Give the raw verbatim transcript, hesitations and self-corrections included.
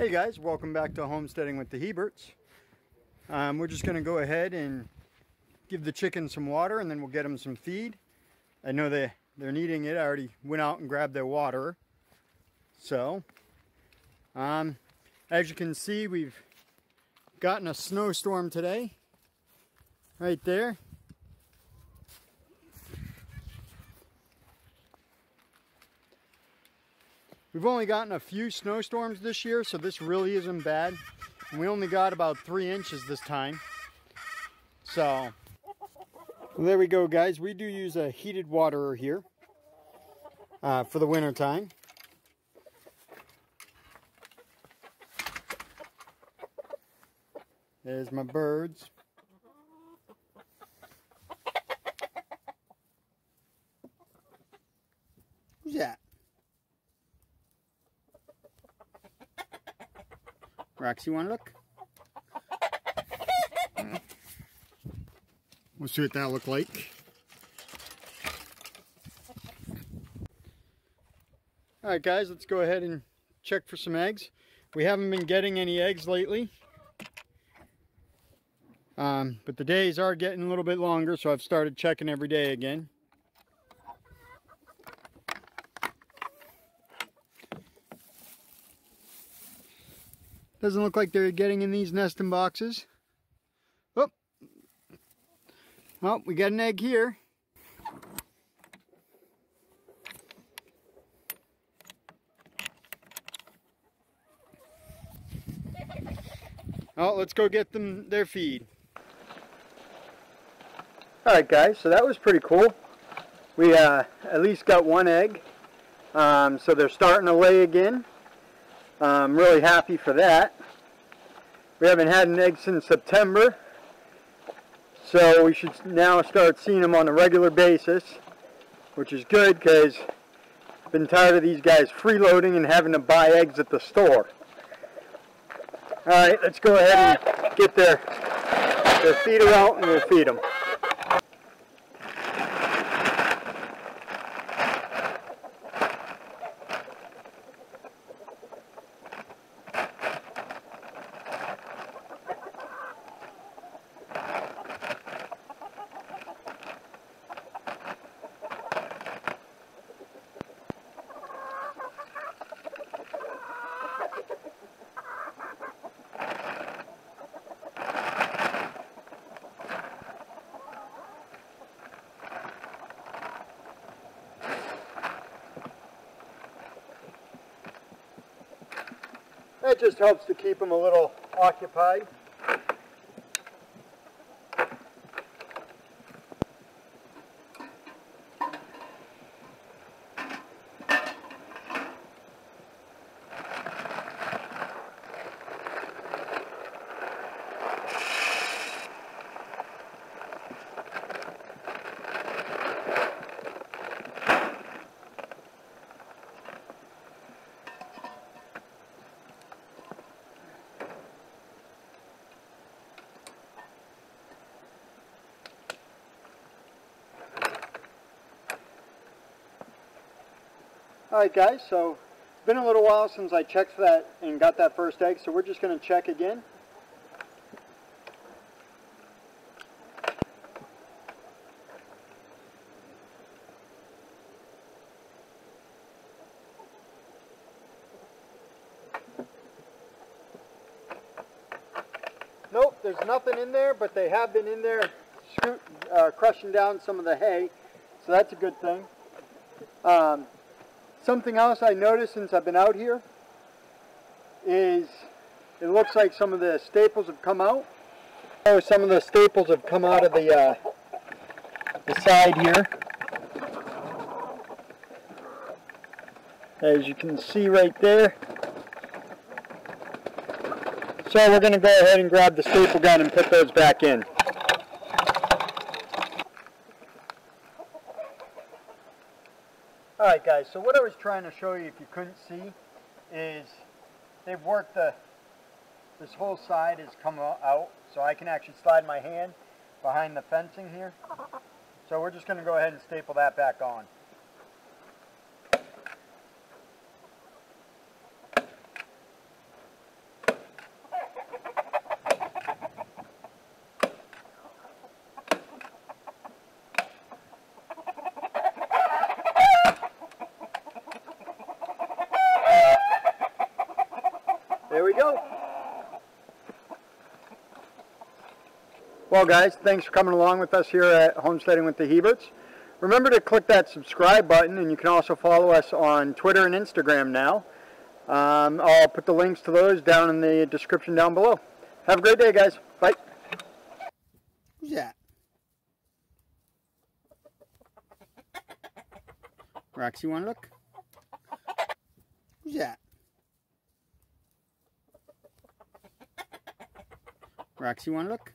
Hey guys, welcome back to Homesteading with the Heberts. Um, we're just going to go ahead and give the chickens some water and then we'll get them some feed. I know they, they're needing it. I already went out and grabbed their water. So, um, as you can see, we've gotten a snowstorm today. Right there. We've only gotten a few snowstorms this year, so this really isn't bad. And we only got about three inches this time. So, well, there we go, guys. We do use a heated waterer here uh, for the winter time. There's my birds. Who's that? Roxy, you want to look? We'll see what that look like. All right, guys, let's go ahead and check for some eggs. We haven't been getting any eggs lately. Um, but the days are getting a little bit longer, so I've started checking every day again. Doesn't look like they're getting in these nesting boxes. Oh, well, we got an egg here. Oh, let's go get them their feed. All right, guys. So that was pretty cool. We uh, at least got one egg. Um, so they're starting to lay again. I'm really happy for that. We haven't had an egg since September, so we should now start seeing them on a regular basis, which is good because I've been tired of these guys freeloading and having to buy eggs at the store. Alright, let's go ahead and get their, their feeder out and we'll feed them. That just helps to keep them a little occupied. Alright guys, so it's been a little while since I checked that and got that first egg, so we're just going to check again. Nope, there's nothing in there, but they have been in there uh, crushing down some of the hay, so that's a good thing. Um, Something else I noticed since I've been out here is it looks like some of the staples have come out. Oh, some of the staples have come out of the, uh, the side here. As you can see right there. So we're going to go ahead and grab the staple gun and put those back in. Alright guys, so what I was trying to show you if you couldn't see is they've worked the, this whole side has come out, so I can actually slide my hand behind the fencing here. So we're just going to go ahead and staple that back on. Well guys, thanks for coming along with us here at Homesteading with the Heberts. Remember to click that subscribe button, and you can also follow us on Twitter and Instagram now. Um, I'll put the links to those down in the description down below. Have a great day, guys. Bye. Who's that? Roxy, wanna look? Who's that? Roxy, wanna look?